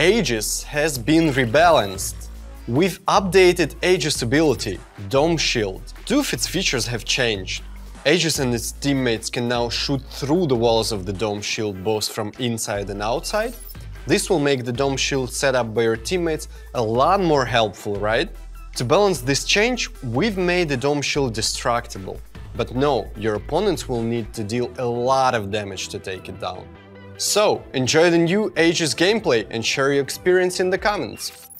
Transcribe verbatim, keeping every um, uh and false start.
Aegis has been rebalanced. We've updated Aegis' ability, Dome Shield. Two of its features have changed. Aegis and its teammates can now shoot through the walls of the Dome Shield both from inside and outside. This will make the Dome Shield set up by your teammates a lot more helpful, right? To balance this change, we've made the Dome Shield destructible. But no, your opponents will need to deal a lot of damage to take it down. So, enjoy the new Aegis gameplay and share your experience in the comments!